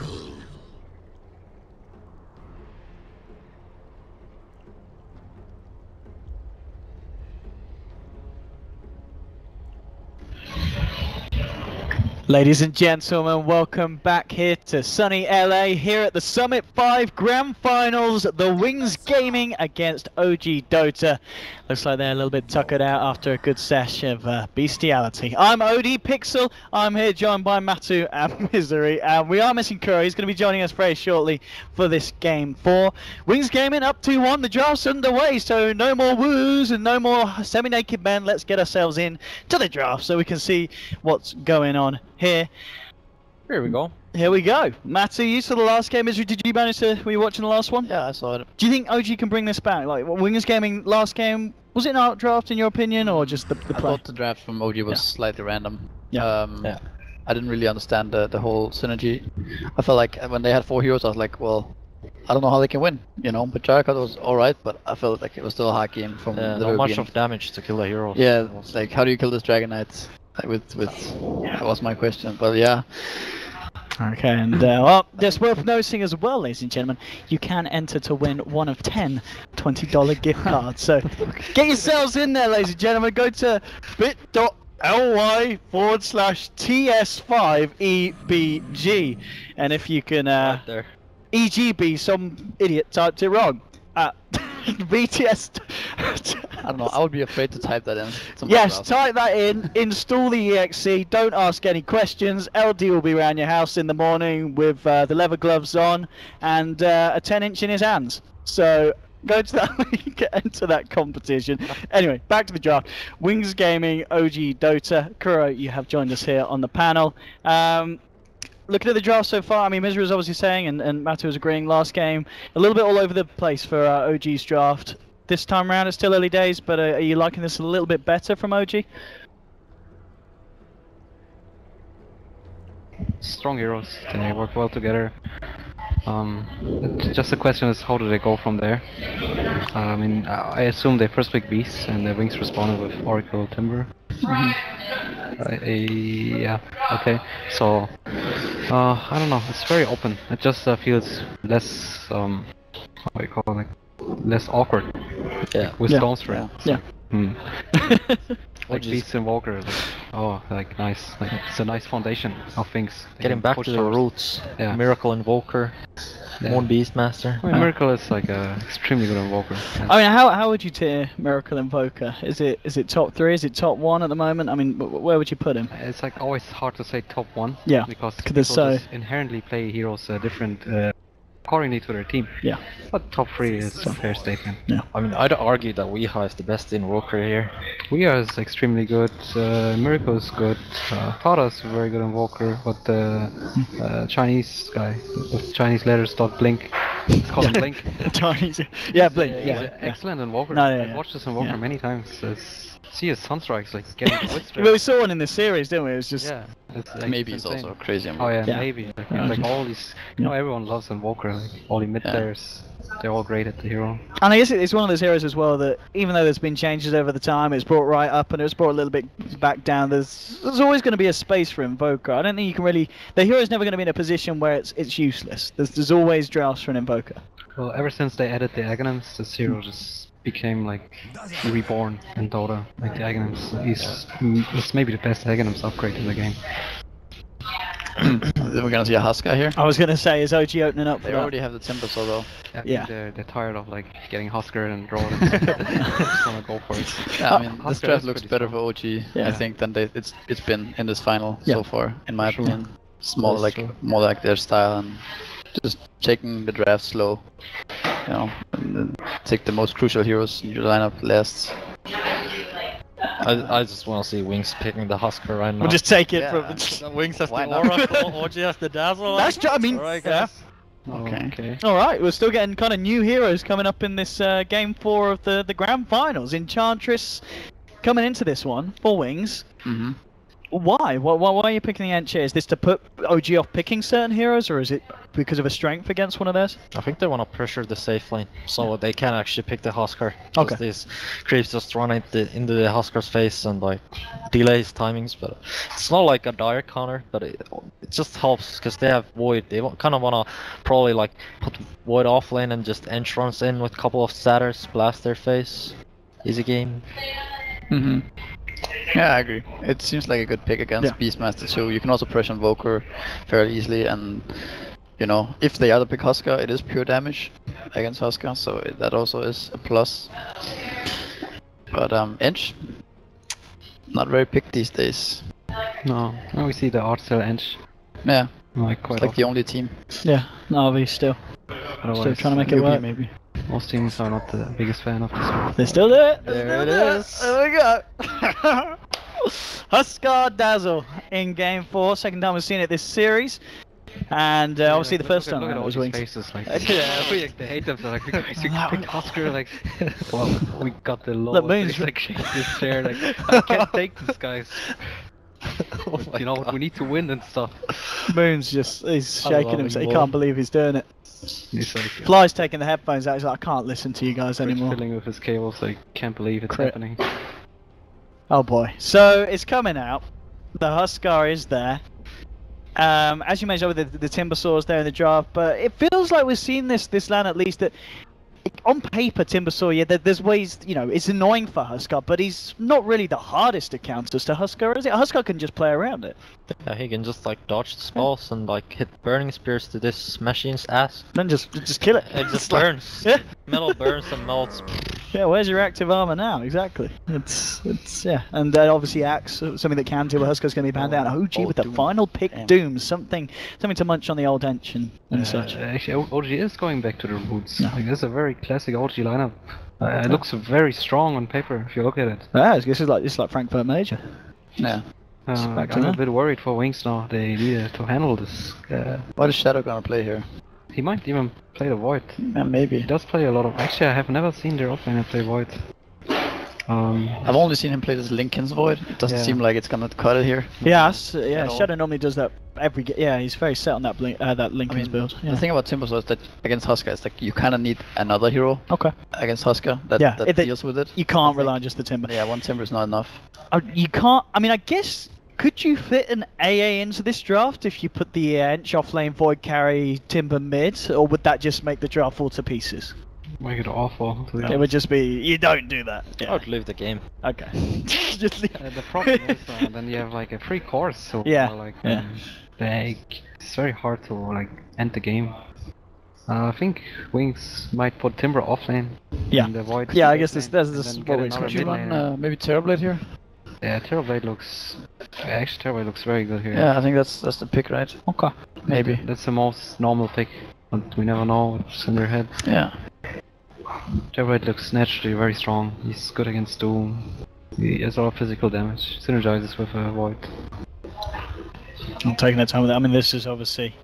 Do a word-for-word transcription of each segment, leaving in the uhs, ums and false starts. Miracle. Ladies and gentlemen, welcome back here to sunny L A, here at the Summit five Grand Finals, the Wings Gaming against O G Dota. Looks like they're a little bit tuckered out after a good sesh of uh, bestiality. I'm O D Pixel, I'm here joined by Matu and Misery, and we are missing Kuro. He's going to be joining us very shortly for this game four. Wings Gaming up two one, the draft's underway, so no more woos and no more semi-naked men. Let's get ourselves in to the draft so we can see what's going on. Here, here we go. Here we go. Matty, you saw the last game. Misery, did you manage to? Were you watching the last one? Yeah, I saw it. Do you think O G can bring this back? Like Wings Gaming last game, was it an out draft in your opinion, or just the the play? I thought the draft from O G was yeah. slightly random. Yeah. Um, yeah. I didn't really understand the the whole synergy. I felt like when they had four heroes, I was like, well, I don't know how they can win, you know. But Jericho was alright, but I felt like it was still a hard game from yeah, the not much game. Of damage to kill a hero. Yeah, like how do you kill this Dragon Knight? With with yeah. that was my question, but yeah. Okay, and uh, well, just worth noticing as well, ladies and gentlemen, you can enter to win one of ten twenty dollar gift cards. So get yourselves in there, ladies and gentlemen. Go to bit.ly forward slash T S five E B G, and if you can uh, right E G B, some idiot typed it wrong. Uh, B T S. I don't know, I would be afraid to type that in. Yes, browser. Type that in, install the E X E, don't ask any questions. L D will be around your house in the morning with uh, the leather gloves on and uh, a ten inch in his hands. So go to that link, enter that competition. Anyway, back to the draft. Wings Gaming, O G Dota. Kuro, you have joined us here on the panel. Um, Looking at the draft so far, I mean, Misery was obviously saying, and, and Matu was agreeing last game, a little bit all over the place for uh, O G's draft. This time around, it's still early days, but uh, are you liking this a little bit better from O G? Strong heroes, and they work well together. Um, just the question is, how do they go from there? Uh, I mean, I assume they first pick Beasts, and their Wings responded with Oracle, Timber. Mm-hmm. uh, yeah, okay, so uh, I don't know, it's very open. It just uh, feels less, um, how do you call it, less awkward. Yeah, like, with yeah. Stormstream. Yeah. yeah. Hmm. Like Beast Invoker, like, oh, like nice, like, it's a nice foundation of things. They Getting back to the those. roots. Yeah. Miracle Invoker. Yeah. One Beastmaster. I mean, yeah. Miracle is like a extremely good invoker. Yeah. I mean, how how would you tier Miracle Invoker? Is it is it top three? Is it top one at the moment? I mean, where would you put him? It's like always hard to say top one. Yeah. Because people so... inherently play heroes uh, different uh, accordingly to their team. Yeah. But top three is so. a fair statement. Yeah. I mean, I'd argue that Weha is the best invoker here. Weha is extremely good. Uh, Miracle is good. Uh, Tara is a very good invoker, but the uh, uh, Chinese guy, the Chinese letters dot blink. It's called yeah. blink. Chinese. Yeah, blink. Yeah. yeah. yeah. Excellent invoker. No, yeah, I've yeah. watched this invoker yeah. many times. It's, see his sunstrikes like getting with well, we saw one in this series, didn't we? It was just yeah. It's, like, maybe he's also crazy. Invoker. Oh yeah, yeah. maybe. Like, yeah. like all these, you know, everyone loves Invoker. Like all the mid players, yeah. they're all great at the hero. And I guess it's one of those heroes as well that, even though there's been changes over the time, it's brought right up and it was brought a little bit back down. There's there's always going to be a space for Invoker. I don't think you can really. The hero's never going to be in a position where it's it's useless. There's there's always drafts for an Invoker. Well, ever since they added the Aghanim's, this hero just. became like reborn in Dota, like the Aghanim's. He's, he's maybe the best Aghanim's upgrade in the game. We're gonna see a Huskar here. I was gonna say, is O G opening up? For they that? already have the Timbersaw though. Yeah, yeah. They're, they're tired of like getting Huskar and drawing. Just wanna go for it. Yeah, I mean, Huskar this draft looks better strong. for O G, yeah. I think, than they, it's it's been in this final yeah. so far, in my sure. opinion. It's more That's like true. more like their style and just taking the draft slow. You know, and take the most crucial heroes in your lineup last. I, I just want to see Wings picking the Huskar right now. We'll just take it yeah. from Wings has the Oracle, O G has the Dazzle. That's just, I mean, right, yeah. Okay. okay. All right, we're still getting kind of new heroes coming up in this uh, game four of the the grand finals. Enchantress coming into this one for Wings. Mm-hmm. Why? why? Why are you picking the Enchant? Is this to put O G off picking certain heroes, or is it because of a strength against one of theirs? I think they want to pressure the safe lane, so yeah. they can actually pick the Huskar. Okay. These creeps just run into, into the Huskar's face and like delays timings, but it's not like a dire counter, but it, it just helps because they have Void. They kind of want to probably like put Void off lane and just entrance in with a couple of Satyrs, blast their face. Easy game. Mm-hmm. Yeah, I agree. It seems like a good pick against yeah. Beastmaster too. You can also pressure Invoker fairly easily, and you know, if they are the big Huskar, it is pure damage against Huskar, so it, that also is a plus. But um, Ench, not very picked these days. No, no, we see the Artcell Ench. Yeah, like quite it's like the only team. Yeah, no, we still. Otherwise, still trying to make it work, maybe. Most teams are not the biggest fan of this one. They still do it! They there still it do is! It. There we go! Huskar Dazzle in game four, second time we've seen it this series. And uh, yeah, obviously the first at, time look at all was Wings. Faces, like, yeah, we, like, the hate of them, like, we, we pick Huskar, like, well, we got the lowest, Moon's like, shaking his chair, like, I can't take this, guys. Oh you know, God. We need to win and stuff. Moon's just, he's shaking himself, he can't believe he's doing it. He's like, yeah. Fly's taking the headphones out, he's like, I can't listen to you guys anymore. He's filling with his cables, so I can't believe it's Crit. happening. Oh boy. So, it's coming out. The Huskar is there. Um, as you mentioned, the, the Timbersaw's there in the draft, but it feels like we've seen this, this LAN at least, that on paper, Timbersaw, yeah, there, there's ways, you know, it's annoying for Huskar, but he's not really the hardest of counters to Huskar, is it? Huskar can just play around it. Yeah, he can just, like, dodge the spells yeah. and, like, hit Burning Spears to this machine's ass. Then just just kill it. It just burns. Yeah. Metal burns and melts. Yeah, where's your active armor now? Exactly. It's, it's yeah. And uh, obviously Axe, something that can do, Huskar's going to be banned out. O G oh, with Doom. The final pick, Damn. Doom, something something to munch on the old Ench and, and uh, such. Actually, O G is going back to the roots. No. Like, that's a very classic O G lineup. Uh, okay. It looks very strong on paper if you look at it. Yeah, this is like this is like Frankfurt Major. Yeah. Uh, back I'm a bit worried for Wings now. They need to handle this. Uh, what is Shadow gonna play here? He might even play the Void. Yeah, maybe. He does play a lot of... Actually, I have never seen their offlaner play Void. Um, I've only seen him play this Linken's Void. It doesn't yeah. seem like it's gonna cut it here. Yeah, yeah. Shadow normally does that every... Yeah, he's very set on that blink, uh, that Linken's I mean, build. Yeah. The thing about Timbersaw is that against Huskar, it's like you kind of need another hero. Okay. Against Huskar that, yeah, that it, deals with it. You can't rely on just the Timber. Yeah, one Timber is not enough. Uh, you can't... I mean, I guess... Could you fit an A A into this draft if you put the Ench off lane, Void carry, Timber mid, or would that just make the draft fall to pieces? Make it awful. It would just be, you don't do that. Yeah. I would leave the game. Okay. Just leave. Uh, the problem is uh, then you have like a free course, so yeah. uh, like, yeah. um, like it's very hard to like end the game. Uh, I think Wings might put Timber off lane. Yeah. And avoid yeah, I guess this this is what we could you run uh, maybe Terrorblade here. Yeah, Terrorblade looks... Actually, Terrorblade looks very good here. Yeah, I think that's that's the pick, right? Okay. Maybe. That's the most normal pick, but we never know what's in their head. Yeah. Terrorblade looks naturally very strong. He's good against Doom. He has a lot of physical damage. Synergizes with uh, Void. I'm taking their time with that. I mean, this is obviously...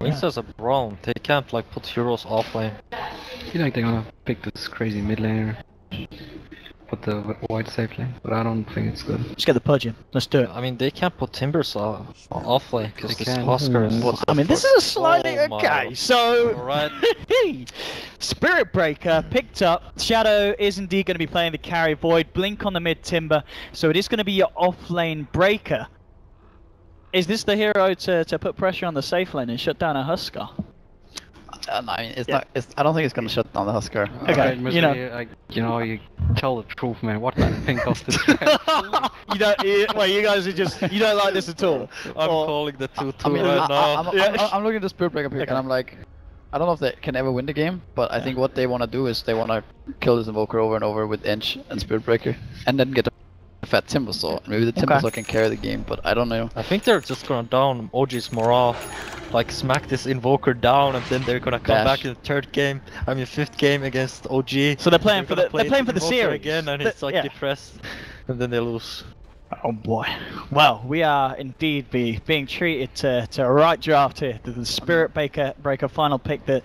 Wings has a problem. They can't, like, put heroes off lane. You think they're gonna pick this crazy mid laner? Put the Void safe lane, but I don't think it's good. Just get the pudge in. Let's do it. I mean, they can't put Timbersaw off lane because this Huskar mm. is. I mean, this is a slightly oh, okay. So, right. Spirit Breaker picked up. Shadow is indeed going to be playing the carry Void. Blink on the mid Timber, so it is going to be your off lane Breaker. Is this the hero to to put pressure on the safe lane and shut down a Huskar? Uh, no, I mean, it's yeah. not. It's, I don't think it's gonna shut down the Huskar. Okay, right, Misery, you know, I, you know, you tell the truth, man. What do you think of this? You don't. You, well, you guys are just. You don't like this at all. I'm or, calling the two two I mean, right I, now. I'm, I'm, yeah. I'm, I'm looking at the Spirit Breaker pick, okay. and I'm like, I don't know if they can ever win the game, but I yeah. think what they wanna do is they wanna kill this Invoker over and over with Ench and Spirit Breaker, and then get the fat Timbersaw. Maybe the Timbersaw okay. can carry the game, but I don't know. I think they're just gonna down O G's morale, like smack this Invoker down, and then they're gonna come Dash. back in the third game. I mean, fifth game against O G. So they're playing they're for the play they're playing for the series again, and the, it's like yeah. depressed, and then they lose. Oh boy! Well, we are indeed be being treated to to a right draft here. The Spirit Breaker Breaker final pick that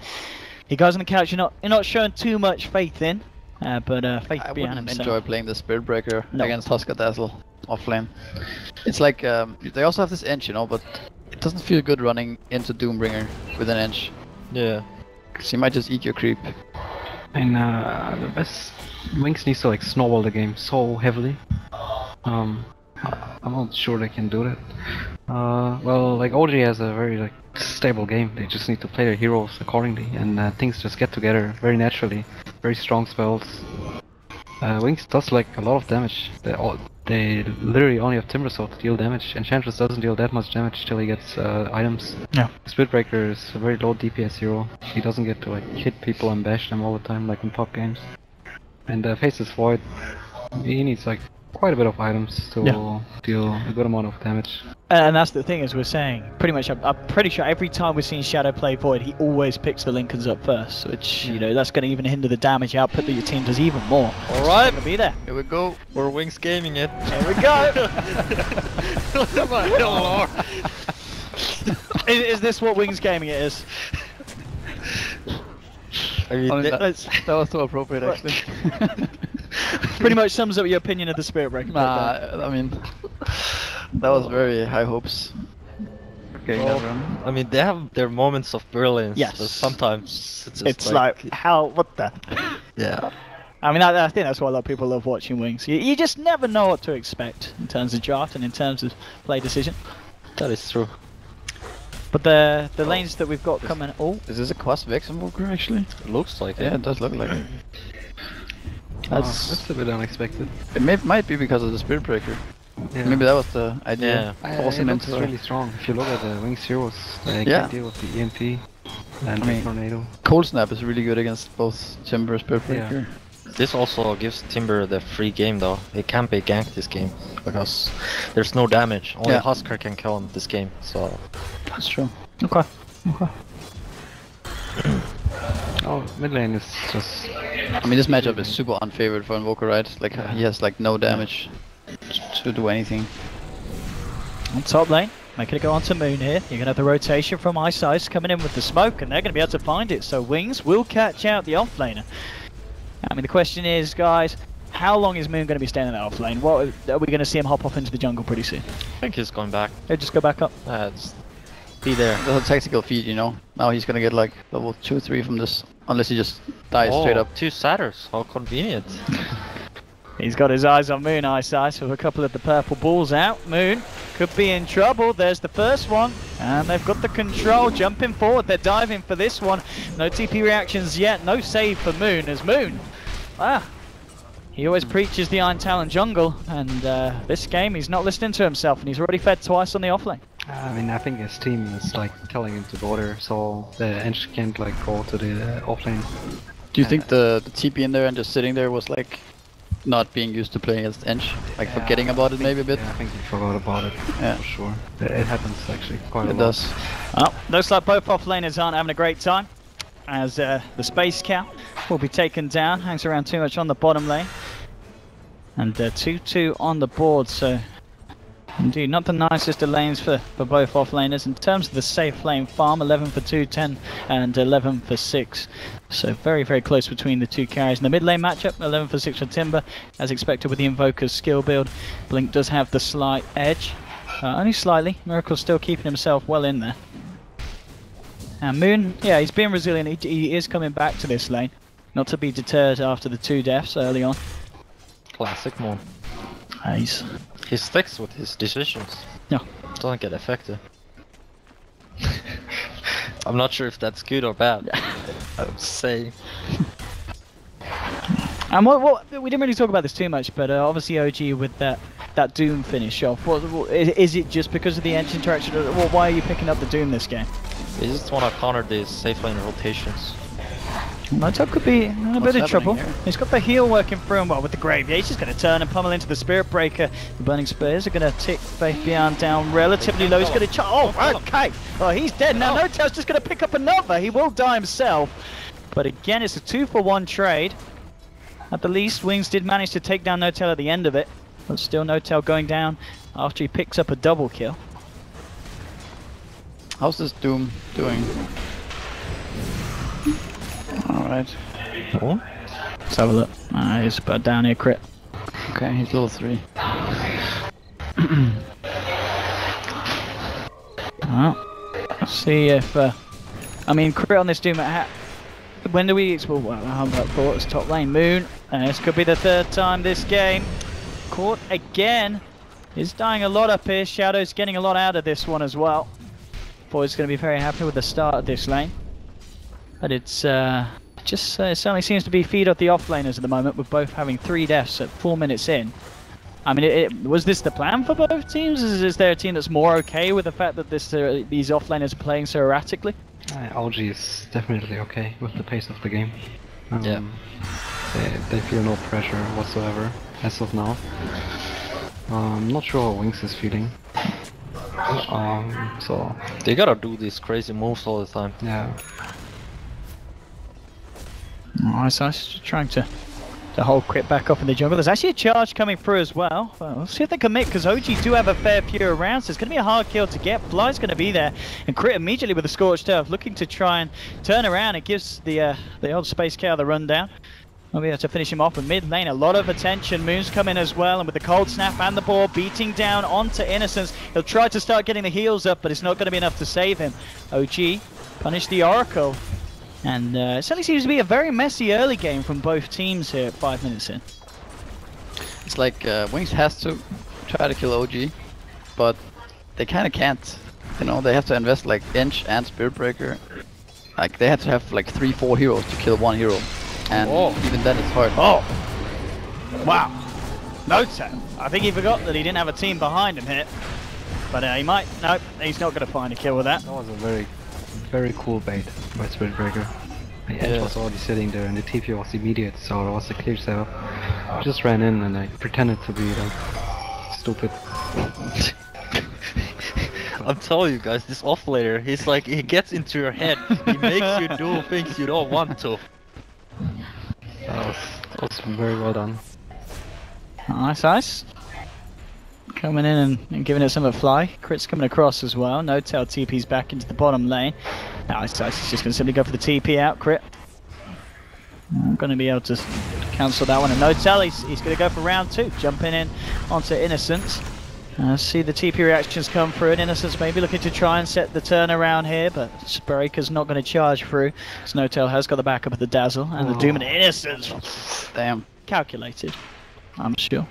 you guys on the couch you're not you're not showing too much faith in. Uh, but uh, faith I wouldn't enjoy playing the Spirit Breaker no. against Huskar Dazzle. offlane. It's like um, they also have this Ench, you know, but it doesn't feel good running into Doombringer with an Ench. Yeah. Because you might just eat your creep. And uh, the best Wings needs to like snowball the game so heavily. Um, I'm not sure they can do that. Uh, well, like O G has a very like stable game. They just need to play their heroes accordingly, and uh, things just get together very naturally. Very strong spells. Uh, Wings does like a lot of damage. They all, they literally only have Timbersaw to deal damage. Enchantress doesn't deal that much damage till he gets uh, items. Yeah. Spirit Breaker is a very low D P S hero. He doesn't get to like hit people and bash them all the time like in pop games. And uh, faces Void. He needs like quite a bit of items to yeah. deal a good amount of damage. And that's the thing, as we're saying, pretty much, I'm, I'm pretty sure every time we've seen Shadow play Void, he always picks the Linken's up first, which, yeah. you know, that's going to even hinder the damage output that your team does even more. Alright, be there. Here we go, we're Wings Gaming it. Here we go! is, is this what Wings Gaming it is? I mean, I mean, that, that was so appropriate, actually. Pretty much sums up your opinion of the Spirit Breaker. Nah, I mean, that was very high hopes. Okay, well, I mean, they have their moments of brilliance. Yes. But sometimes it's, just it's like, like how? What the? Yeah. I mean, I, I think that's why a lot of people love watching Wings. You, you just never know what to expect in terms of draft and in terms of play decision. That is true. But the the oh. lanes that we've got is, coming. Oh, is this a Quas Wex Invoker actually? It looks like it. Yeah, it does look like it. That's, oh, that's a bit unexpected. It may, might be because of the Spirit Breaker. Yeah. Maybe that was the idea. Yeah, uh, it looks really strong. If you look at the Wings heroes, they yeah. can deal with the E M P and I mean, the Tornado. Cold Snap is really good against both Timber and Spirit Breaker. Yeah. This also gives Timber the free game though. It can't be ganked this game because there's no damage. Only yeah. Huskar can kill him this game. So that's true. Okay. Okay. Oh, mid lane is just... I mean, this matchup is super unfavored for Invoker, right? Like, he has like no damage to do anything. On top lane, making it go on to Moon here. You're going to have the rotation from Ice Ice coming in with the smoke, and they're going to be able to find it. So Wings will catch out the off laner. I mean, the question is, guys, how long is Moon going to be staying in that off lane? What, are we going to see him hop off into the jungle pretty soon? I think he's going back. He'll just go back up. Uh, it's Be there. That's a tactical feed, you know. Now he's gonna get like level two, three from this, unless he just dies oh, straight up. Two Satyrs. How convenient. He's got his eyes on Moon, Ice Ice, with a couple of the purple balls out. Moon could be in trouble. There's the first one, and they've got the control. Jumping forward, they're diving for this one. No T P reactions yet. No save for Moon as Moon. Ah. He always preaches the Iron Talon jungle, and uh, this game he's not listening to himself, and he's already fed twice on the offlane. I mean, I think his team is like telling him to go there, so the Ench can't like go to the uh, offlane. Do you uh, think the, the T P in there and just sitting there was like not being used to playing against Ench? Like yeah, forgetting about I it think, maybe a bit? Yeah, I think he forgot about it, yeah. for sure. It, it happens actually quite it a lot. It does. Well, looks like both offlaners aren't having a great time, as uh, the Space Cow will be taken down. Hangs around too much on the bottom lane. And two two uh, on the board, so indeed not the nicest of lanes for, for both offlaners. In terms of the safe lane farm, eleven for two, ten and eleven for six. So very, very close between the two carries. In the mid lane matchup, eleven for six for Timber, as expected with the Invoker's skill build. Blink does have the slight edge, uh, only slightly. Miracle's still keeping himself well in there. And Moon, yeah, he's being resilient. He, he is coming back to this lane, not to be deterred after the two deaths early on. Classic Moon. Nice. He sticks with his decisions. No. Doesn't get affected. I'm not sure if that's good or bad. I would say. And what, what we didn't really talk about this too much, but uh, obviously O G with that that Doom finish off. What, what, is, is it just because of the Ench interaction? Or, well, why are you picking up the Doom this game? They just want to counter these safe lane rotations. Matu could be in a What's bit of trouble. Here? He's got the heal working through him well with the Grave. Yeah, he's just going to turn and pummel into the Spirit Breaker. The Burning Spears are going to tick Faith Beyond down relatively low. He's going to... Oh, oh okay. Well, he's dead now. No Tail's just going to pick up another. He will die himself. But again, it's a two-for-one trade. At the least, Wings did manage to take down No Tail at the end of it. But still No Tail going down after he picks up a double kill. How's this Doom doing? Alright. Oh. Let's have a look. Ah, he's about down here, crit. Okay, he's level three. Well, let's see if, uh, I mean, crit on this Doom at ha when do we, well, how about Quartz top lane, Moon, and this could be the third time this game. Caught again, is dying a lot up here, Shadow's getting a lot out of this one as well. Void's going to be very happy with the start of this lane, but it's, uh, just, uh, it certainly seems to be feed off the offlaners at the moment, with both having three deaths at four minutes in. I mean, it, it, was this the plan for both teams? Is, is there a team that's more okay with the fact that this uh, these offlaners are playing so erratically? Uh, O G is definitely okay with the pace of the game. Um, yeah. They, they feel no pressure whatsoever, as of now. I'm um, not sure how Wings is feeling. Um, so they gotta do these crazy moves all the time. Yeah. Alright, so I was just trying to... the whole crit back up in the jungle. There's actually a charge coming through as well. Well, let's see if they commit, because O G do have a fair few rounds. So it's going to be a hard kill to get. Fly's going to be there, and crit immediately with the Scorched Earth, looking to try and turn around. It gives the uh, the old Space Cow the rundown. We'll be able to finish him off in mid lane. A lot of attention. Moon's come in as well, and with the Cold Snap and the Boar beating down onto Innocence, he'll try to start getting the heals up, but it's not going to be enough to save him. O G punish the Oracle. And uh, it certainly seems to be a very messy early game from both teams here at five minutes in. It's like uh, Wings has to try to kill O G, but they kind of can't. You know, they have to invest like Inch and Spirit Breaker. Like they have to have like three, four heroes to kill one hero, and oh. even then it's hard. Oh, wow! Noto, I think he forgot that he didn't have a team behind him here, but uh, he might. Nope, he's not going to find a kill with that. That was a very. Very cool bait by Spirit Breaker. The edge yeah. was already sitting there and the T P was immediate, so it was a clear setup. I just ran in and I pretended to be like stupid. I'm telling you guys, this offlaner, he's like, he gets into your head. He makes you do things you don't want to. That was, that was very well done. Nice, nice. Coming in and, and giving it some of a fly. Crit's coming across as well. No tail T P's back into the bottom lane. Now it's just going to simply go for the T P out, Crit. I'm going to be able to cancel that one. And no tail, he's, he's going to go for round two. Jumping in onto Innocence. Uh, see the T P reactions come through, and Innocence maybe looking to try and set the turnaround here, but Breaker's not going to charge through. Snowtail has got the backup of the Dazzle and oh. the Doom and Innocence. Damn. Calculated, I'm sure.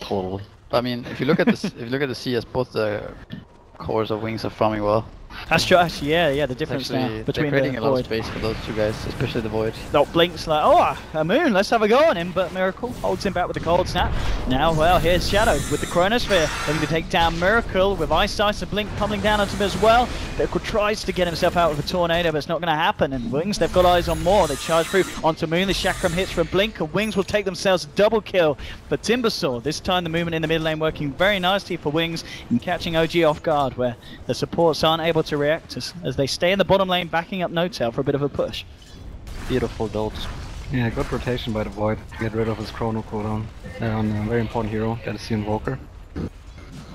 Totally. I mean, if you look at the if you look at the C S, both the cores of Wings are farming well. That's just yeah, yeah. The difference actually, now between they're creating the a Void. Lot of space for those two guys, especially the Void. No Blink's like, oh, a Moon. Let's have a go on him, but Miracle holds him back with the Cold Snap. Now, well, here's Shadow with the Chronosphere, looking to take down Miracle with Ice Ice and Blink coming down onto him as well. Miracle tries to get himself out with a Tornado, but it's not going to happen. And Wings, they've got eyes on more. They charge through onto Moon. The Chakram hits from Blink, and Wings will take themselves a double kill. But Timbersaw, this time the movement in the mid lane working very nicely for Wings and catching O G off guard, where the supports aren't able to react as, as they stay in the bottom lane, backing up No-Tail for a bit of a push. Beautiful dogs. Yeah, good rotation by the Void to get rid of his Chrono cooldown on a very important hero, that is the Invoker.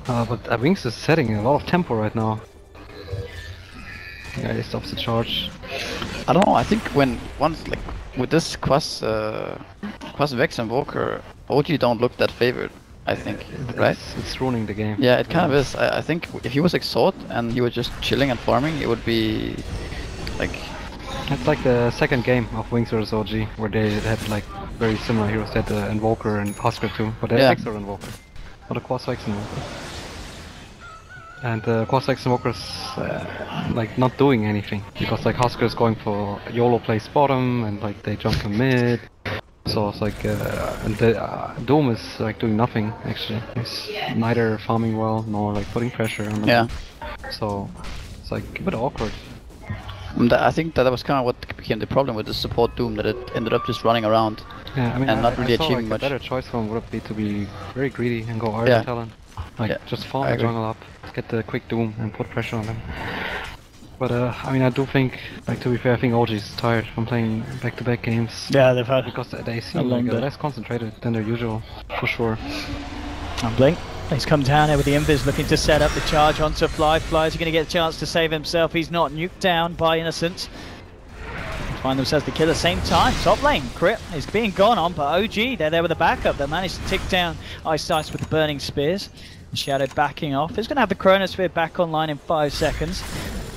Uh, but uh, Wings is setting a lot of tempo right now. Yeah, he stops the charge. I don't know, I think when once like with this Quas uh, Quas Wex Invoker, O G don't look that favored. I think, it's, right? It's ruining the game. Yeah, it kind yeah. of is. I, I think if he was Exort and he was just chilling and farming, it would be like... It's like the second game of Wings versus. O G, where they had like very similar heroes. They had the Invoker and Huskar too, but they had yeah. Exort Invoker, not a Quas Wex Invoker. And the uh, Quas Wex Invoker's uh, like not doing anything, because like Huskar is going for YOLO plays bottom, and like they jump in mid. So it's like, uh, and the uh, Doom is like doing nothing actually. He's neither farming well nor like putting pressure on them. Yeah. So it's like a bit awkward. And I think that, that was kind of what became the problem with the support Doom, that it ended up just running around yeah, I mean, and I, not really I achieving like much. A better choice for him would be to be very greedy and go Iron yeah. Talent. Like yeah. just farm the jungle up, get the quick Doom and put pressure on them. But uh, I mean, I do think, like to be fair, I think O G is tired from playing back-to-back -back games. Yeah, they've had because they seem like uh, less concentrated than their usual, for sure. And Blink, he's come down here with the Invis, looking to set up the charge onto Fly. Fly's going to get a chance to save himself. He's not nuked down by Innocence. Find themselves the kill at the same time. Top lane, Crit is being gone on, but O G, they're there with a the backup. They managed to tick down Ice Ice with the Burning Spears. Shadow backing off. He's going to have the Chronosphere back online in five seconds.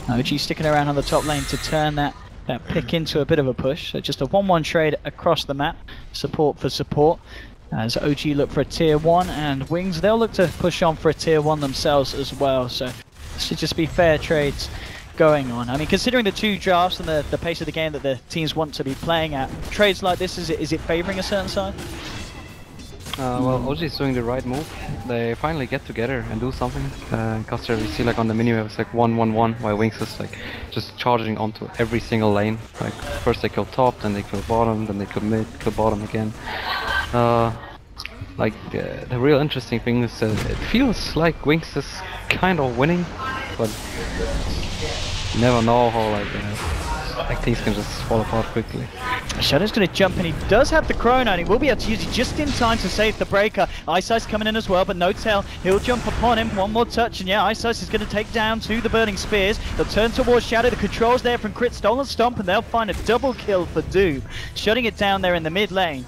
O G sticking around on the top lane to turn that, that pick into a bit of a push. So just a one one trade across the map, support for support. As O G look for a tier one, and Wings, they'll look to push on for a tier one themselves as well. So it should just be fair trades going on. I mean, considering the two drafts and the, the pace of the game that the teams want to be playing at, trades like this, is it, is it favouring a certain side? Uh, well, O G is doing the right move. They finally get together and do something. Uh, Custer, we see like on the minimap, it's like one one one, while Wings is like just charging onto every single lane. Like first they kill top, then they kill bottom, then they kill mid, kill bottom again. Uh, like uh, the real interesting thing is that it feels like Wings is kind of winning, but you never know how like, uh, like things can just fall apart quickly. Shadow's going to jump and he does have the Chrono and he will be able to use it just in time to save the Breaker. Ice Ice coming in as well, but no tail. He'll jump upon him, one more touch, and yeah, Ice Ice is going to take down to the Burning Spears. They'll turn towards Shadow, the controls there from Crit Stolen Stomp, and they'll find a double kill for Doom, shutting it down there in the mid lane.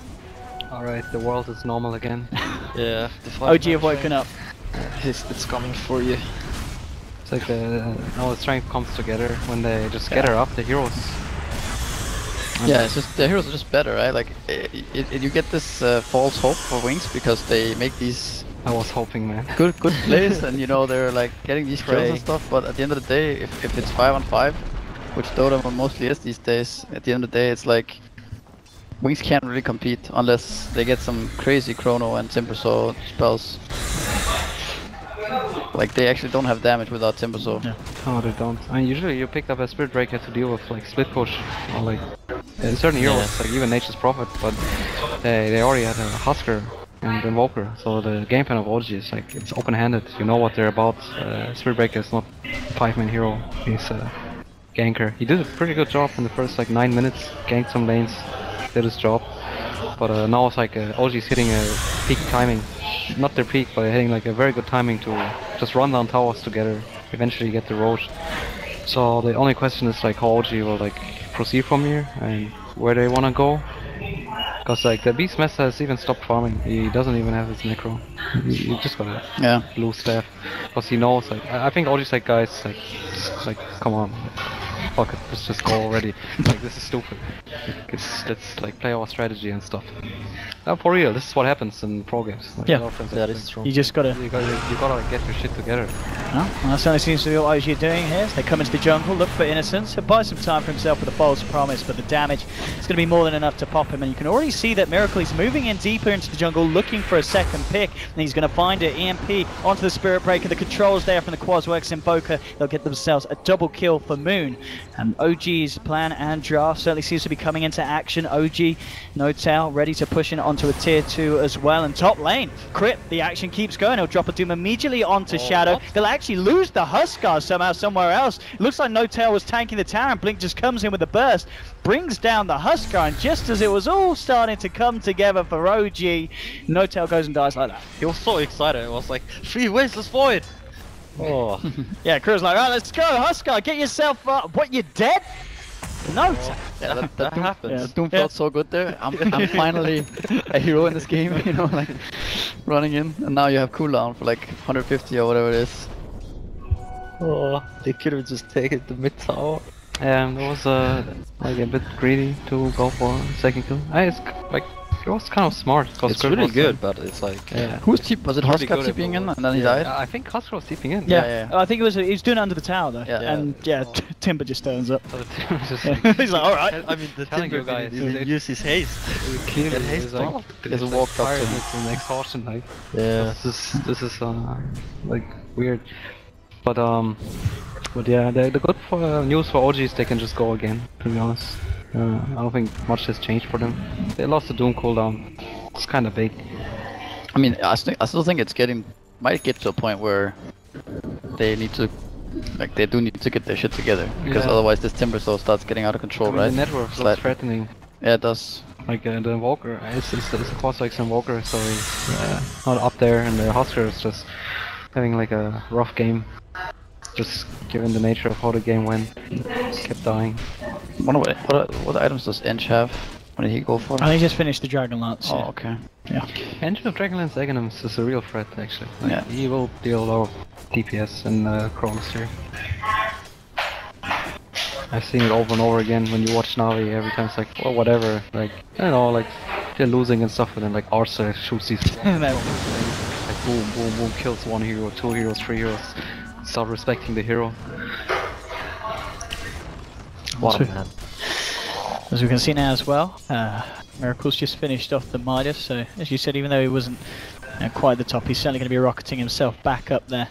Alright, the world is normal again. Yeah. O G have woken up. It's, it's coming for you. It's like the, all the strength comes together when they just yeah. gather up the heroes. And yeah, it's just, the heroes are just better, right? Like, it, it, it, you get this uh, false hope for Wings because they make these... I was hoping, man. Good good plays, and you know, they're like getting these kills and stuff, but at the end of the day, if, if it's five on five, which Dota mostly is these days, at the end of the day, it's like... Wings can't really compete unless they get some crazy Chrono and Timbersaw spells. Like they actually don't have damage without Timbersaw. Yeah. Oh, they don't. I mean, usually you pick up a Spirit Breaker to deal with like split push or like in certain heroes, yeah. like even Nature's Prophet, but they they already had a Huskar and Invoker, so the game plan of O G is like it's open-handed. You know what they're about. Uh, Spirit Breaker is not a five-man hero. He's a ganker. He did a pretty good job in the first like nine minutes. Ganked some lanes. Did his job, but uh, now it's like uh, O G's hitting a peak timing, not their peak, but hitting like a very good timing to just run down towers together, eventually get the Roshan. So the only question is like how O G will like proceed from here and where they wanna go, because like the Beastmaster has even stopped farming. He doesn't even have his necro. He just gotta yeah. lose staff, because he knows like I, I think O G's like guys like like come on. Fuck it, let's just go already. Like, this is stupid. Like, it's, let's like play our strategy and stuff. No, for real, this is what happens in pro games. Like, yeah, that is true. You just gotta... You gotta, you gotta like, get your shit together. Well, that certainly seems to be what O G are doing here. So they come into the jungle, look for Innocence. He'll buy some time for himself with a false promise, but the damage is gonna be more than enough to pop him. And you can already see that Miracle is moving in deeper into the jungle, looking for a second pick. And he's gonna find it. E M P onto the Spirit Breaker. The controls there from the Quas Wex Invoker. They'll get themselves a double kill for Moon. And O G's plan and draft certainly seems to be coming into action. O G, no tail, ready to push in onto a tier two as well. And top lane, Crypt, the action keeps going. He'll drop a Doom immediately onto oh, Shadow. What? They'll actually lose the Huskar somehow, somewhere else. Looks like no tail was tanking the tower, and Blink just comes in with a burst, brings down the Huskar, and just as it was all starting to come together for O G, no tail goes and dies like that. He was so excited. It was like, three wins, let's Void. Oh. Yeah, Kuro's like, right, let's go, Huskar, get yourself up. What, you dead? No. Oh, yeah, that, that Doom, happens. Yeah, Doom felt yeah. so good there. I'm, I'm finally a hero in this game, you know, like running in, and now you have cooldown for like one hundred fifty or whatever it is. Oh, they could have just taken the mid tower. Um, it was uh, like a bit greedy to go for second kill. I, it's like. It was kind of smart. It's really good, but it's like... Yeah. Who's cheap? Was it Huskar TPing in and then he died? I think Huskar was TPing in. Yeah, yeah, yeah. I think it was, he was doing it under the tower though. Yeah. And yeah, oh. Timber just turns up. Oh, just like, he's like, alright. I mean, the Timber guy use his haste. He haste like, There's a walk up to him. Exhaustion, like. Yeah. This is, this is uh, like weird. But um... But yeah, the, the good for, uh, news for O G is they can just go again, to be honest. Uh, I don't think much has changed for them. They lost the Doom cooldown. It's kind of big. I mean, I, st I still think it's getting... Might get to a point where they need to... Like, they do need to get their shit together. Because yeah. otherwise this Timbersaw starts getting out of control, I mean, right? The network looks threatening. Yeah, it does. Like, uh, the Invoker, it's, it's, it's a Quas Wex Invoker, so he's uh, not up there. And the Huskar is just having, like, a rough game. Just given the nature of how the game went, kept dying. What, what, what items does Ench have? What did he go for? I think he just finished the Dragonlance. Oh, yeah. Okay. Yeah. Engine of Dragonlance Aghanim's is a real threat, actually. Like, yeah. He will deal a lot of D P S in uh, Chronosphere. I've seen it over and over again when you watch Na'Vi. Every time it's like, well, whatever. Like, I don't know, like, they're losing and stuff, and then, like, Arsa shoots these. Like, boom, boom, boom, kills one hero, two heroes, three heroes. Start respecting the hero. What a man. As we can see now as well, uh, Miracle's just finished off the Midas, so as you said, even though he wasn't you know, quite at the top, he's certainly going to be rocketing himself back up there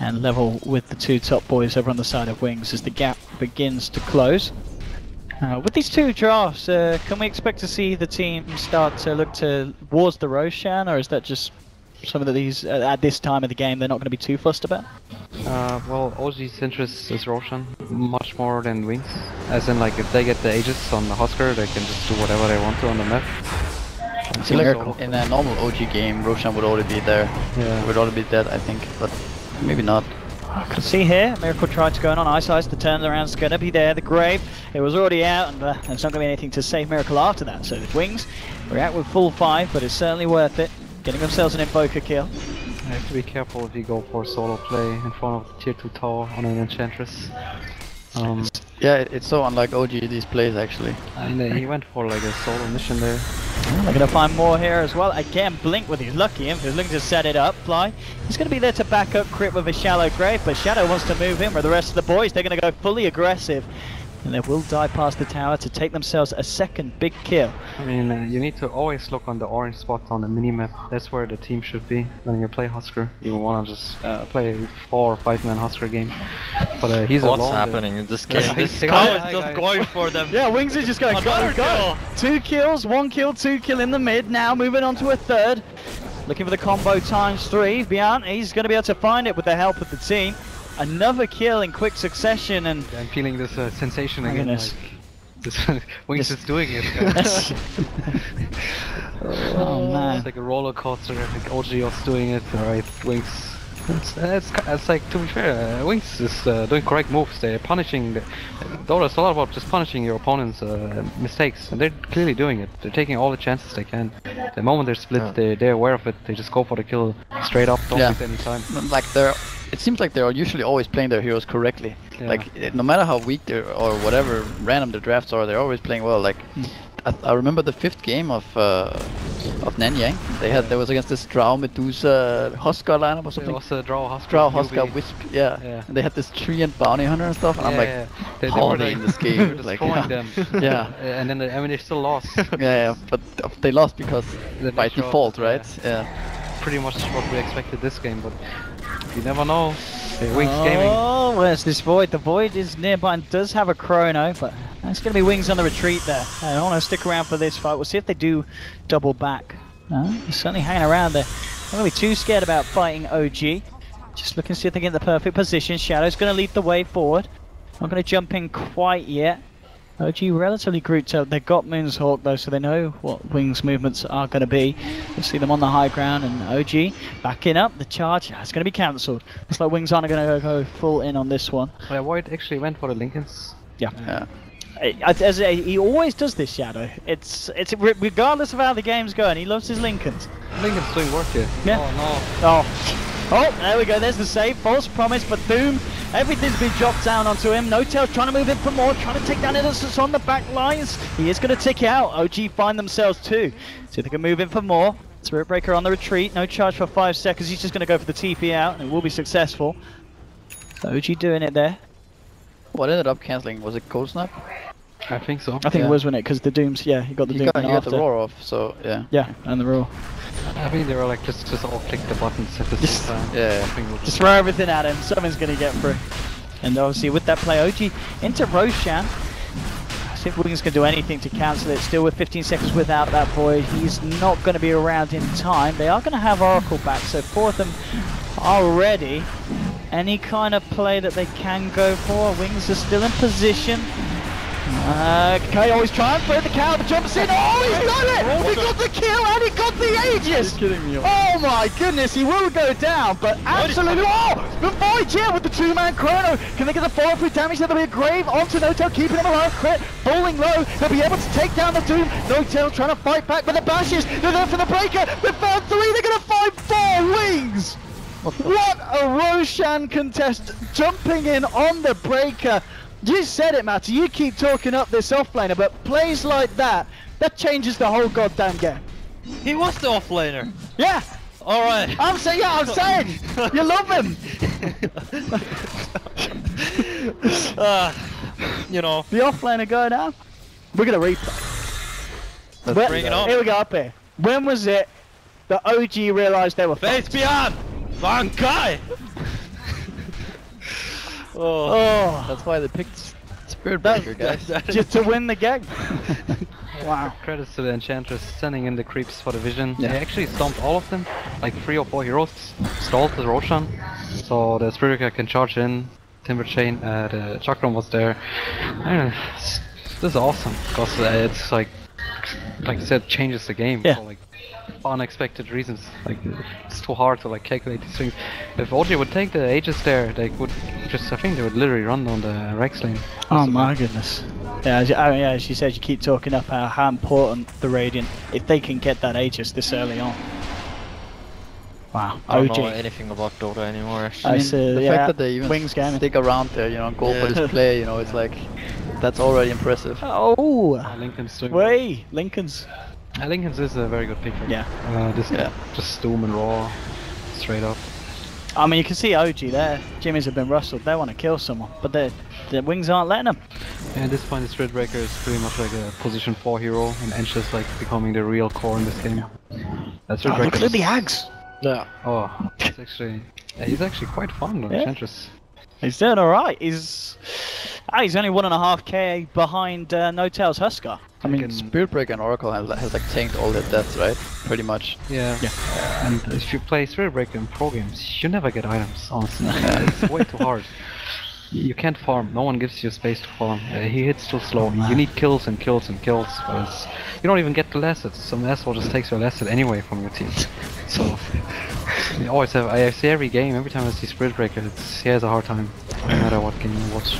and level with the two top boys over on the side of Wings as the gap begins to close. Uh, with these two drafts, uh, can we expect to see the team start to look to towards the Roshan, or is that just something that these, uh, at this time of the game, they're not going to be too fussed about? Uh, well, O G's interest is Roshan, much more than Wings. As in, like, if they get the Aegis on the Huskar, they can just do whatever they want to on the map. See, like, in a normal O G game, Roshan would already be there. Yeah. Would already be dead, I think, but maybe not. I can see here, Miracle tried to go in on Ice Ice, the turnaround's going to be there, the Grave, it was already out, and uh, there's not going to be anything to save Miracle after that, so the Wings react with full five, but it's certainly worth it, getting themselves an Invoker kill. I have to be careful if you go for solo play in front of the tier two tower on an Enchantress. Um, yeah, it's so unlike O G these plays actually. And uh, he went for like a solo mission there. They're gonna find more here as well. Again, Blink with his lucky inf, he's looking to set it up. Fly, he's gonna be there to back up Crit with a shallow Grave, but Shadow wants to move in with the rest of the boys. They're gonna go fully aggressive. And they will dive past the tower to take themselves a second big kill. I mean, uh, you need to always look on the orange spots on the minimap. That's where the team should be when you play Huskar. You want to just uh, play four or five man Huskar game. But uh, he's What's alone, happening in this game? Yeah, this guy is just going for them. Yeah, Wings is just going to go, go. Two kills, one kill, two kill in the mid. Now moving on to a third. Looking for the combo times three. Beyond, he's going to be able to find it with the help of the team. Another kill in quick succession, and yeah, I'm feeling this uh, sensation again. Like, this Wings is doing it. oh, oh man! It's like a roller coaster. Like O G was doing it. All right, Wings. It's, it's, it's like, to be fair, uh, Wings is uh, doing correct moves. They're punishing. The, Dota's a lot about just punishing your opponent's uh, mistakes, and they're clearly doing it. They're taking all the chances they can. The moment they're split, yeah. they they're aware of it. They just go for the kill straight up. Don't waste yeah. any time. Like they're. It seems like they're usually always playing their heroes correctly. Yeah. Like, no matter how weak they're or whatever random the drafts are, they're always playing well. Like, mm. I, I remember the fifth game of uh, of Nanyang. They had there was against this Drow Medusa Huskar lineup or something. It was a Drow Huskar. Drow Huskar Wisp. Yeah. yeah. And they had this tree and bounty hunter and stuff. And yeah, I'm like, yeah. they, how they are they in this game? They were like, yeah. them. yeah. And then they, I mean, they still lost. yeah, yeah, but they lost because they by default, short, right? Yeah. yeah. Pretty much what we expected this game, but. You never know. Hey, Wings oh, Gaming. Oh, where's this Void? The Void is nearby and does have a Chrono, but it's going to be Wings on the retreat there. I don't want to stick around for this fight. We'll see if they do double back. No, he's certainly hanging around there. I'm going to be too scared about fighting O G. Just looking to see if they get in the perfect position. Shadow's going to lead the way forward. Not going to jump in quite yet. O G relatively grouped up. They've got Moon's Hawk though, so they know what Wings' movements are going to be. We'll see them on the high ground, and O G backing up. The charge is going to be cancelled. Looks like Wings aren't going to go full in on this one. Yeah, Void actually went for the Linken's. Yeah. yeah. As a, he always does this, Shadow. It's it's regardless of how the game's going, he loves his Linken's. Linken's doing work here. Yeah. Oh, no. Oh. Oh, there we go, there's the save, False Promise for Doom. Everything's been dropped down onto him. No Tails trying to move in for more, trying to take down Innocence on the back lines. He is going to tick out. O G find themselves two. See if they can move in for more. Spirit Breaker on the retreat, no charge for five seconds. He's just going to go for the T P out, and it will be successful. So O G doing it there. What ended up cancelling, was it Cold Snap? I think so. I think yeah. it was, when it, because the Dooms, yeah, he got the he Doom got, he got the roar off, so yeah. Yeah, and the roar. I think they were like, just, just all click the buttons at the same time. Yeah, yeah. Just throw everything at him, someone's gonna get through. And obviously with that play, O G into Roshan. See if Wings can do anything to cancel it. Still with fifteen seconds without that Void, he's not gonna be around in time. They are gonna have Oracle back, so four of them are ready. Any kind of play that they can go for, Wings are still in position. Uh, K always trying to play the cow, the jumps in. Oh, he's done it! He got the kill and he got the Aegis! Oh my goodness, he will go down, but absolutely. Oh! The Void here with the two man chrono. Can they get the follow through damage? There'll be a grave onto Notel, keeping him alive. Crit, falling low. They'll be able to take down the Doom. Notel trying to fight back, but the bashes. They're there for the breaker. They found three, they're going to find four Wings! What a Roshan contest, jumping in on the breaker. You said it, Matu, you keep talking up this offlaner, but plays like that, that changes the whole goddamn game. He was the offlaner. Yeah. All right. I'm saying, yeah, I'm saying, you love him. uh, you know. The offlaner guy now. We're going to replay. Let's bring it on. Here we go, up here. When was it that O G realised they were fucked? Face beyond! Bankai! oh, oh, that's why they picked Spirit Breaker, guys. That, that just to win the game. Wow. Credits to the Enchantress sending in the creeps for the vision. Yeah. They actually stomped all of them, like three or four heroes, stalled the Roshan, so the Spirit Breaker can charge in. Timber Chain, uh, the Chakram was there. I don't know, it's, this is awesome, because uh, it's like, like I said, changes the game. Yeah. So, like, unexpected reasons, like it's too hard to like calculate these things. If O G would take the Aegis there, they would just, I think they would literally run down the Rex lane. Oh my goodness. Yeah, as you, I mean, yeah, as you said, you keep talking up how, how important the Radiant, if they can get that Aegis this early on. Wow. I don't O G. Know anything about Dota anymore. Actually. I mean, see, the yeah, fact that they even Wings Gaming stick around there, you know, and go yeah. for this play, you know, it's like, that's already impressive. Oh, oh Linken's doing Way, Linken's. I think this is a very good pick for yeah. uh, this yeah. Just Doom and Raw, straight up. I mean, you can see O G there. Jimmy's have been rustled. They want to kill someone, but the Wings aren't letting them. And at this point, the Spirit Breaker is pretty much like a position four hero, and Ench is like becoming the real core in this game. That's oh, look at the Axe. Yeah. Oh, it's actually yeah, he's actually quite fun. Yeah. Enchantress. He's doing all right. He's ah, he's only one and a half k behind uh, Notel's Huskar. I mean, Spirit Breaker and Oracle has, has like tanked all their deaths, right? Pretty much. Yeah. yeah. And if you play Spirit Breaker in pro games, you never get items. Honestly, it's way too hard. You can't farm. No one gives you space to farm. Uh, he hits too slow. Oh, you need kills and kills and kills. But it's, you don't even get the lasset. Some asshole just takes your lasset anyway from your team. So you always have. I see every game. Every time I see Spirit Breaker, it's, he has a hard time, no matter what game you watch.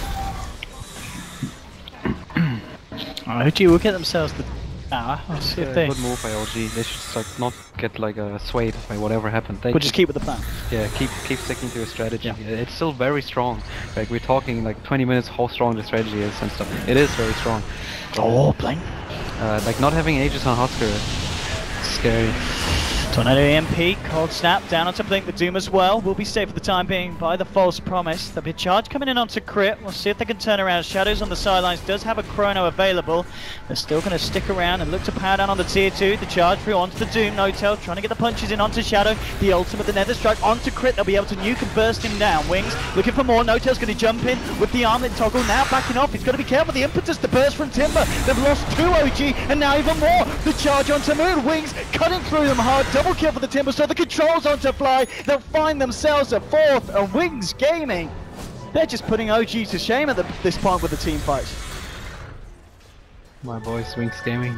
O G will get themselves the tower. Nah, Let's see if they. Good move by O G. They should like not get like uh, swayed by whatever happened. They we'll just keep with the plan. Yeah, keep keep sticking to your strategy. Yeah. It's still very strong. Like we're talking like twenty minutes how strong the strategy is and stuff. It is very strong. Oh, playing. Uh, like not having Aegis on Huskar is scary. Tornado E M P, Cold Snap, down on top of the, the Doom as well. Will be safe for the time being by the False Promise. There'll be a charge coming in onto Crit. We'll see if they can turn around. Shadows on the sidelines does have a Chrono available. They're still going to stick around and look to power down on the tier two. The charge through onto the Doom. Notel trying to get the punches in onto Shadow. The ultimate, the Nether Strike onto Crit. They'll be able to nuke and burst him down. Wings looking for more. Notel's going to jump in with the armlet toggle. Now backing off. He's got to be careful. The impetus, the burst from Timber. They've lost two O G and now even more. The charge onto Moon. Wings cutting through them hard. Double kill for the Timber, so the controls onto Fly. They'll find themselves a fourth, and Wings Gaming, they're just putting O G to shame at the, this point with the team fights. My boys, Wings Gaming.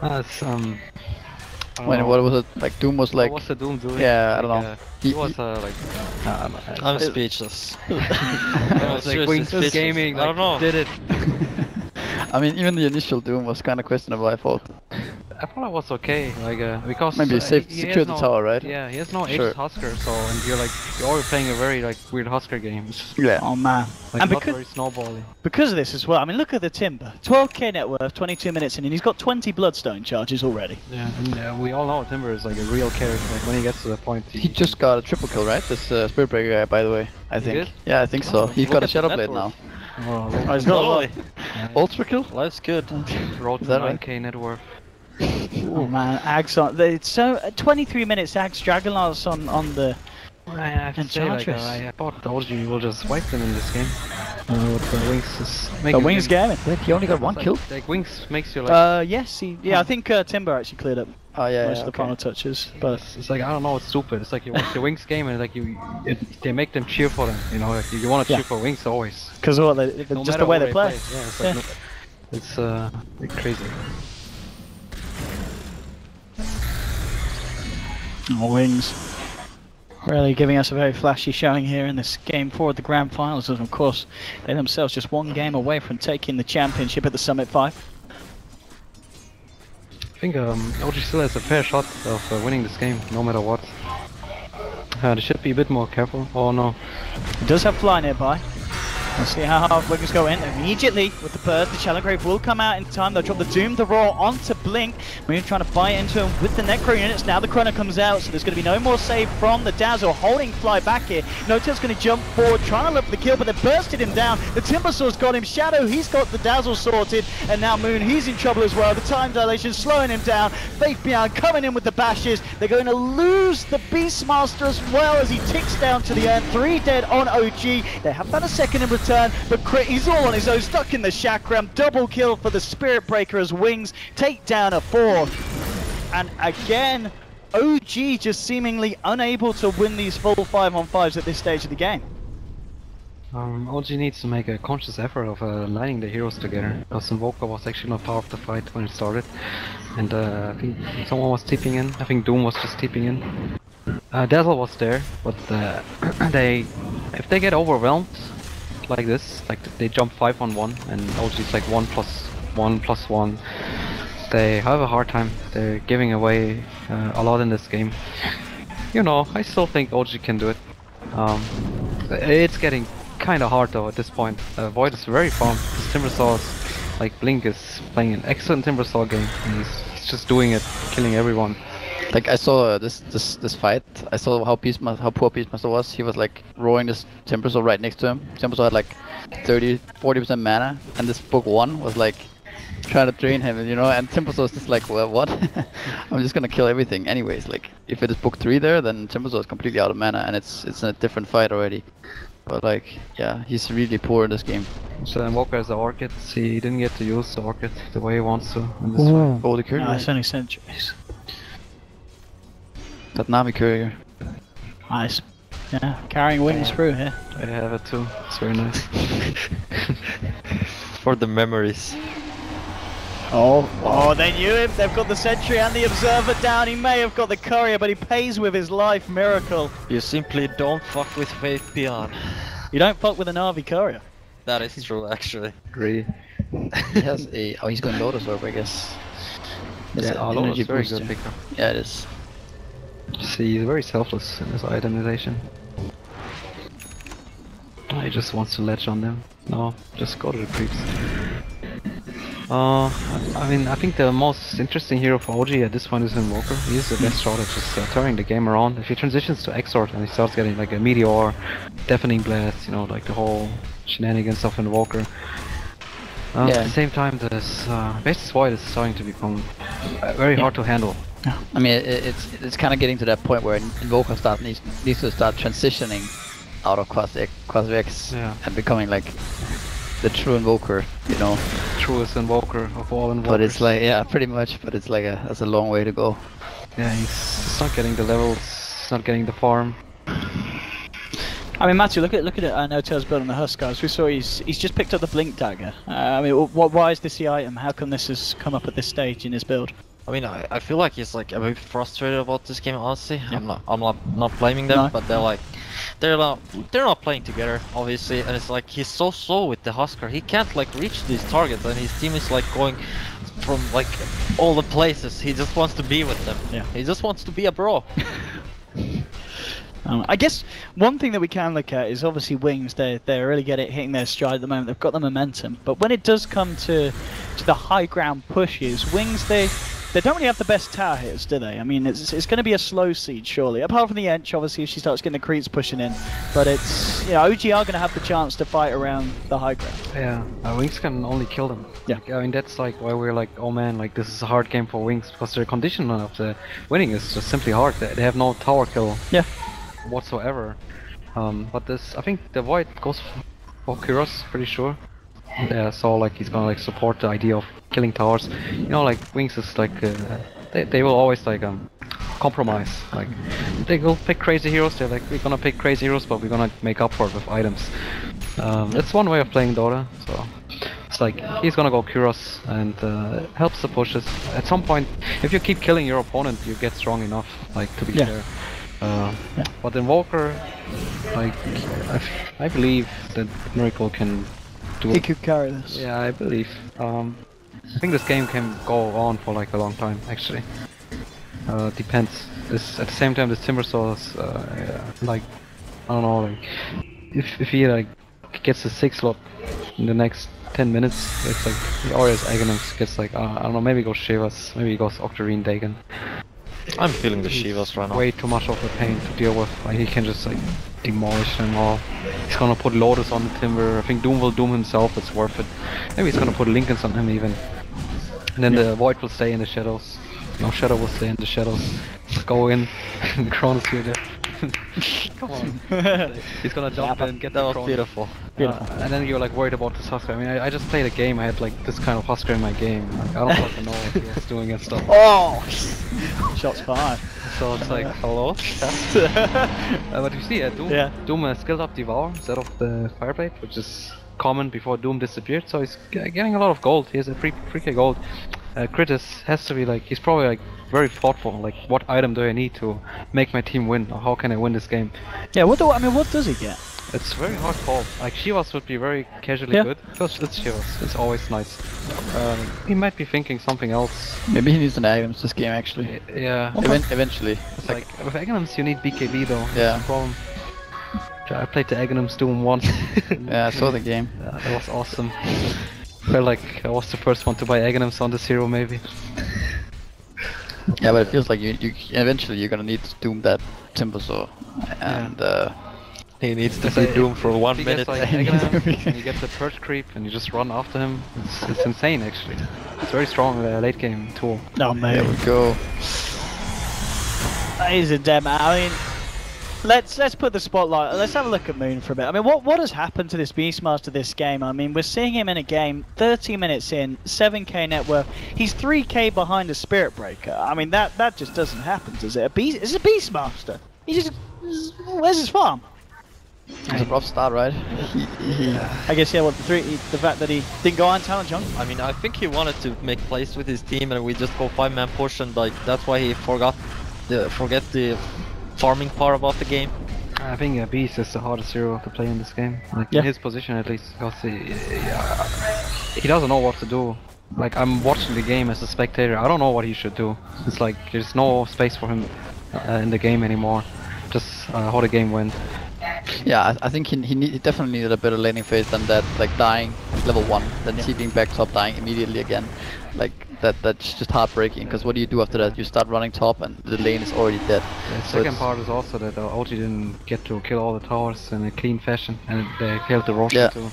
That's um. When what was it? Like Doom was like. What's the Doom doing? Yeah, I don't know. Like, uh, he, he was uh, like. Nah, nah, I'm it, speechless. I was like Wings speechless. Gaming. Like, I don't know. Did it? I mean, even the initial Doom was kind of questionable. I thought. I thought I was okay, like uh, because maybe uh, safe, he secure the no, tower, right? Yeah, he has no Aegis Huskar, so and you're like you're playing a very like weird Huskar game. Yeah. Oh man. Like, and not because very snowballing. Because of this as well, I mean, look at the Timber, twelve k net worth, twenty-two minutes in, and he's got twenty Bloodstone charges already. Yeah, and uh, we all know Timber is like a real character. Like when he gets to the point, he, he just got a triple kill, right? This uh, Spirit Breaker guy, by the way, I think. Did? Yeah, I think so. Oh, he's got a Shadow Blade now. Oh, oh, it's not ultra kill. Life's good. Road to nine k net worth. Oh man, Axe on the so uh, twenty-three minutes Axe Dragonlance on on the Enchantress. I thought the O G will just wipe them in this game. Uh, but the Wings is making the Wings game. He only got one like, kill. Like Wings makes you like. Uh yes, he, yeah. I think uh, Timber actually cleared up. Oh yeah, most yeah, of the okay. final touches. But it's, it's like I don't know, it's stupid. It's like you watch the Wings game and like you, it, they make them cheer for them. You know, like you, you want to yeah. cheer for Wings always. Because what? They, no just the way they play. Play. Yeah, it's like yeah. No, It's uh crazy. Oh, Wings. Really giving us a very flashy showing here in this game four of the grand finals, and of course they themselves just one game away from taking the championship at the Summit five. I think um, O G still has a fair shot of uh, winning this game, no matter what. Uh, they should be a bit more careful. Oh no. It does have Fly nearby. We'll see how hard Wings go in. Immediately with the burst, the Shallowgrave will come out in time. They'll drop the Doom, the Roar onto Blink. We're trying to buy into him with the Necro units. Now the Chrono comes out, so there's going to be no more save from the Dazzle. Holding Fly back here. Notil's going to jump forward, trying to look for the kill, but they bursted him down. The Timbersaw's got him. Shadow, he's got the Dazzle sorted. And now Moon, he's in trouble as well. The time dilation slowing him down. Faith Beyond coming in with the bashes. They're going to lose the Beastmaster as well as he ticks down to the end. Three dead on O G. They have had a second in return, but Crit, he's all on his own, stuck in the Chakram. Double kill for the Spirit Breaker as Wings take down a four. And again, O G just seemingly unable to win these full five on fives at this stage of the game. Um, O G needs to make a conscious effort of uh, aligning the heroes together, because Invoker was actually not part of the fight when it started, and uh, I think someone was tipping in. I think Doom was just tipping in. Uh, Dazzle was there, but uh, they, if they get overwhelmed like this, like they jump five on one, and O G's like one plus one plus one. They have a hard time. They're giving away uh, a lot in this game. You know, I still think O G can do it. Um, it's getting kind of hard though at this point. Uh, Void is very fun. His Timbersaw's, like Blink is playing an excellent Timbersaw game. And he's, he's just doing it, killing everyone. Like I saw uh, this this this fight. I saw how Beastmaster, how poor Beastmaster was. He was like rowing this Timbersaw right next to him. Timbersaw had like thirty, forty percent mana, and this book one was like trying to drain him, you know. And Timbersaw was just like, well, what? I'm just gonna kill everything, anyways. Like if it is book three there, then Timbersaw is completely out of mana, and it's it's in a different fight already. But like, yeah, he's really poor in this game. So Invoker has the Orchid. He didn't get to use the Orchid the way he wants to in this fight. Oh, the Curry. No, it's only Centuries. That Nami Courier. Nice. Yeah, carrying Wings through here. I have it too. It's very nice. For the memories. Oh, oh, they knew him. They've got the Sentry and the Observer down. He may have got the Courier, but he pays with his life. Miracle. You simply don't fuck with Faith Beyond. You don't fuck with an Na'vi Courier. That is true, actually. Agree. He has a... Oh, he's going Lotus Orb, I guess. It's yeah, oh, Lotus Orb is very good pickup. Yeah, it is. See, he's very selfless in his itemization. He just wants to ledge on them. No, just go to the creeps. Uh, I mean, I think the most interesting hero for O G at this point is Invoker. He is the best shot at just uh, turning the game around. If he transitions to Exort and he starts getting like a Meteor, Deafening Blast, you know, like the whole shenanigans of Invoker. Uh, yeah. At the same time, this uh, Basis Void is starting to become very yeah. hard to handle. I mean, it, it's it's kind of getting to that point where Invoker start needs needs to start transitioning out of Quas Wex yeah. and becoming like the true Invoker, you know. Truest Invoker of all Invokers. But it's like, yeah, pretty much. But it's like a that's a long way to go. Yeah, he's, he's not getting the levels, he's not getting the farm. I mean, Matu, look at look at it. I know Tails built on the Huskars. We saw he's he's just picked up the Blink Dagger. Uh, I mean, what why is this the item? How come this has come up at this stage in his build? I mean, I, I feel like he's like a bit frustrated about this game. Honestly, yeah. I'm not, I'm not, not blaming them, no. but they're like, they're not, they're not playing together, obviously. And it's like he's so slow with the Huskar. He can't like reach these targets, and his team is like going from like all the places. He just wants to be with them. Yeah. He just wants to be a bro. Um, I guess one thing that we can look at is obviously Wings. They they really get it hitting their stride at the moment. They've got the momentum, but when it does come to to the high ground pushes, Wings they. They don't really have the best tower hits, do they? I mean, it's it's going to be a slow siege, surely. Apart from the Ench, obviously, if she starts getting the creeps pushing in. But it's, you know, O G are going to have the chance to fight around the high ground. Yeah, uh, Wings can only kill them. Yeah. Like, I mean, that's like why we're like, oh man, like this is a hard game for Wings, because their condition of the winning is just simply hard. They, they have no tower kill yeah. whatsoever. Um, but this, I think the Void goes for Kuros, pretty sure. Yeah, so like he's gonna like support the idea of killing towers. You know, like Wings is like uh, they they will always like um compromise. Like they will pick crazy heroes. They're like we're gonna pick crazy heroes, but we're gonna make up for it with items. Um, that's one way of playing Dota. So It's like he's gonna go Kuros and uh, helps the pushes. At some point, if you keep killing your opponent, you get strong enough, like, to be yeah. there. Uh, yeah. But Invoker, like, I, I believe that Miracle can do it. He could carry this. Yeah, I believe. Um, I think this game can go on for like a long time, actually. Uh, depends. This, at the same time, this Timbersaw is uh, yeah, like, I don't know, like, if if he like gets a six slot in the next ten minutes, it's like or his Aghanim's gets like uh, I don't know, maybe he goes Shiva's, maybe he goes Octarine Dagon. I'm feeling the Shiva's right now. Way too much of a pain to deal with. Like he can just like demolish them all. He's gonna put Lotus on the Timber. I think Doom will Doom himself. It's worth it. Maybe he's gonna put Linken's on him even. And then yeah. the Void will stay in the shadows. No, Shadow will stay in the shadows. Go in. The Chronosphere there. Come on. He's gonna jump yeah, in, get that was beautiful. beautiful. Uh, and then you're like worried about this Huskar. I mean, I, I just played a game. I had like this kind of Huskar in my game. Like, I don't fucking know what he was doing and stuff. Oh! Shots fired. So it's like, hello? uh, but you see, uh, Doom, yeah. Doom uh, skilled up Devour instead of the Fireblade, which is common before Doom disappeared. So he's g getting a lot of gold. He has a free free gold. Uh, Kritis has to be like, he's probably like very thoughtful, like what item do I need to make my team win, or how can I win this game? Yeah, what do I mean, what does he get? It's very hard call. Like Shiva's would be very casually yeah. good, because it's Shiva's, it's always nice. Um, he might be thinking something else. Maybe he needs an Aghanim's this game actually. Yeah. Okay. Even, eventually. It's like, like, with Aghanim's you need B K B though, yeah. that's the problem. I played the Aghanim's Doom once. yeah, I saw the game. Yeah, that was awesome. I felt like I was the first one to buy Aghanim's on this hero, maybe. yeah, but it feels like you, you eventually you're gonna need to Doom that Timbersaw, and yeah. uh, he needs to be doomed for one minute. He gets, like, Aghanim, and he gets a perch creep, and you just run after him. It's, it's insane, actually. It's very strong uh, late game tool. No man. There we go. That is a demo. I mean, Let's let's put the spotlight. Let's have a look at Moon for a bit. I mean, what what has happened to this Beastmaster this game? I mean, we're seeing him in a game thirty minutes in, seven K net worth. He's three K behind a Spirit Breaker. I mean, that that just doesn't happen, does it? A beast is a Beastmaster. He just where's his farm? It's a rough start, right? yeah. I guess yeah. Well, the three, the fact that he didn't go on talent jump. I mean, I think he wanted to make plays with his team, and we just go five man push, and like that's why he forgot the forget the. farming part about the game. I think uh, Beast is the hardest hero to play in this game, like yeah. in his position at least, because he, uh, he doesn't know what to do. Like I'm watching the game as a spectator, I don't know what he should do. It's like there's no space for him uh, in the game anymore, just uh, how the game went. Yeah, I, I think he, he, need, he definitely needed a better laning phase than that, like dying level one, then yeah. TPing back top, dying immediately again. Like that, that's just heartbreaking, because what do you do after that? You start running top and the lane is already dead. The so second part is also that O G didn't get to kill all the towers in a clean fashion, and they killed the Roshan yeah. too.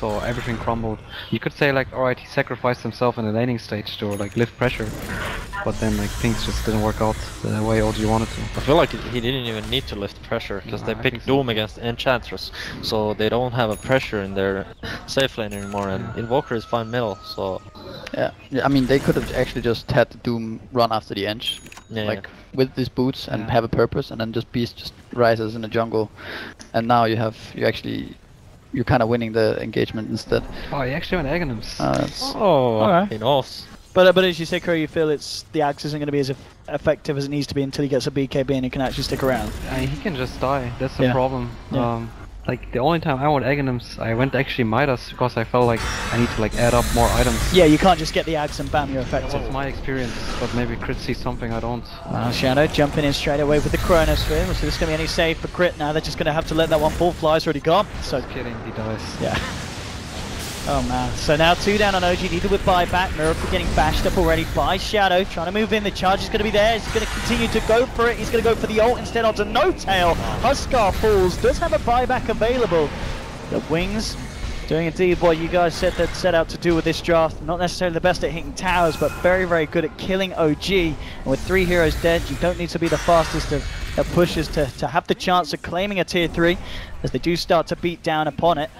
So everything crumbled. You could say like, alright, he sacrificed himself in the laning stage to like lift pressure, but then like things just didn't work out the way O G wanted to. I feel like he didn't even need to lift pressure, because no, they I picked Doom so. against Enchantress, so they don't have a pressure in their safe lane anymore, and yeah. Invoker is fine middle, so... Yeah. yeah, I mean they could have actually just had Doom run after the Ench, yeah, like yeah. with these boots and yeah. have a purpose, and then just Beast just rises in the jungle, and now you have, you actually... You're kind of winning the engagement instead. Oh, he actually went Aghanim's. Uh, oh, right. He knows. But uh, but as you say, Kuro, you feel it's the Axe isn't going to be as effective as it needs to be until he gets a B K B and he can actually stick around. Uh, he can just die. That's the yeah. problem. Yeah. Um, like the only time I went Aghanim's, I went actually Midas because I felt like I need to like add up more items. Yeah, you can't just get the Axe and bam, you're effective. That was my experience, but maybe Crit sees something I don't. Uh, Shadow jumping in straight away with the Chronosphere. We'll see if there's going to be any save for Crit now. They're just going to have to let that one ball fly. It's already gone. So just kidding, he dies. Yeah. Oh man. So now two down on O G, neither with buyback. Miracle getting bashed up already by Shadow. Trying to move in. The charge is going to be there. He's going to continue to go for it. He's going to go for the ult instead onto No Tail. Huskar falls. Does have a buyback available. The Wings doing indeed what you guys said that set out to do with this draft. Not necessarily the best at hitting towers, but very, very good at killing O G. And with three heroes dead, you don't need to be the fastest of, of pushes to, to have the chance of claiming a tier three as they do start to beat down upon it.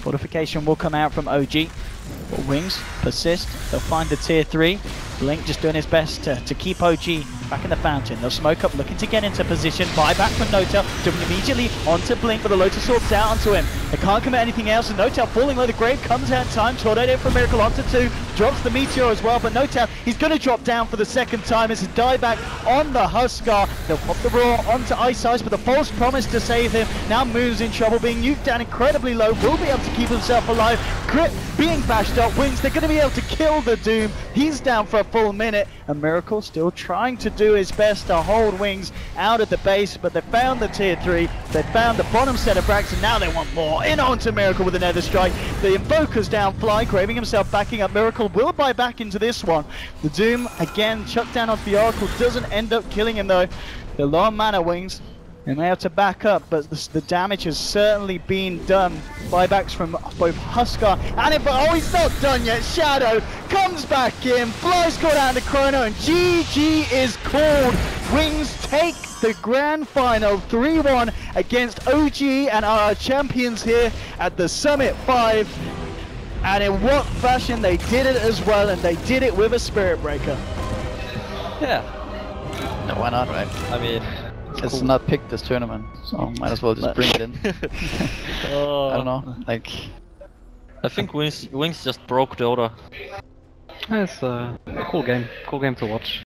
Fortification will come out from O G, but Wings persist, they'll find the tier three, Blink just doing his best to, to keep O G back in the fountain. They'll smoke up, looking to get into position. Buyback from Notel, jumping immediately onto Blink, but the Lotus Orb's out onto him. They can't commit anything else, and Notel falling low. The grave comes out in time. Tornado from Miracle onto two, drops the Meteor as well, but Notel, he's going to drop down for the second time. It's a dieback on the Huskar. They'll pop the Roar onto Ice Ice, but the False Promise to save him. Now Moon's in trouble, being nuked down incredibly low. Will be able to keep himself alive. Grip being bashed up. Wings, they're going to be able to kill the Doom. He's down for a full minute, and Miracle still trying to do his best to hold Wings out at the base, but they found the tier three, they found the bottom set of Brax, and now they want more. In onto Miracle with another strike. The Invoker's down fly, craving himself backing up. Miracle will buy back into this one. The Doom again chucked down off the Oracle, doesn't end up killing him though. The long mana Wings, and they have to back up, but the, the damage has certainly been done. Buybacks from both Huskar and Invoker. Oh, he's not done yet. Shadow comes back in. Fly's caught out of the Chrono, and G G is called. Wings take the grand final three one against O G and our champions here at the Summit five. And in what fashion they did it as well, and they did it with a Spirit Breaker. Yeah. No, why not, right? I mean... It's cool. Not picked this tournament, so might as well just bring it in. Oh. I don't know, like... I think Wings, Wings just broke Dota. It's uh, a cool game, cool game to watch.